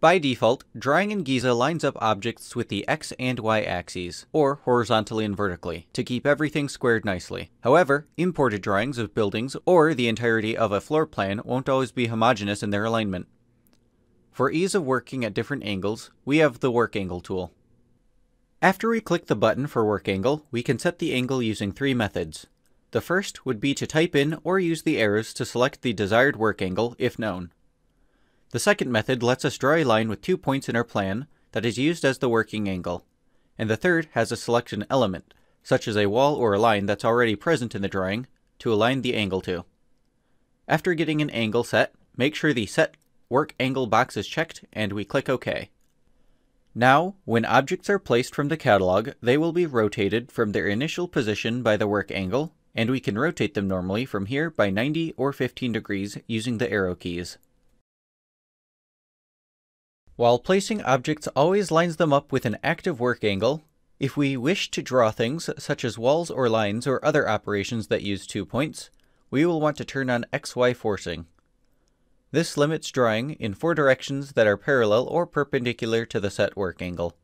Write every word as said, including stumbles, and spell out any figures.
By default, drawing in Giza lines up objects with the X and Y axes, or horizontally and vertically, to keep everything squared nicely. However, imported drawings of buildings or the entirety of a floor plan won't always be homogeneous in their alignment. For ease of working at different angles, we have the Work Angle tool. After we click the button for Work Angle, we can set the angle using three methods. The first would be to type in or use the arrows to select the desired work angle if known. The second method lets us draw a line with two points in our plan that is used as the working angle, and the third has us select an element, such as a wall or a line that's already present in the drawing, to align the angle to. After getting an angle set, make sure the Set Work Angle box is checked and we click OK. Now, when objects are placed from the catalog, they will be rotated from their initial position by the work angle, and we can rotate them normally from here by ninety or fifteen degrees using the arrow keys. While placing objects always lines them up with an active work angle, if we wish to draw things such as walls or lines or other operations that use two points, we will want to turn on X Y forcing. This limits drawing in four directions that are parallel or perpendicular to the set work angle.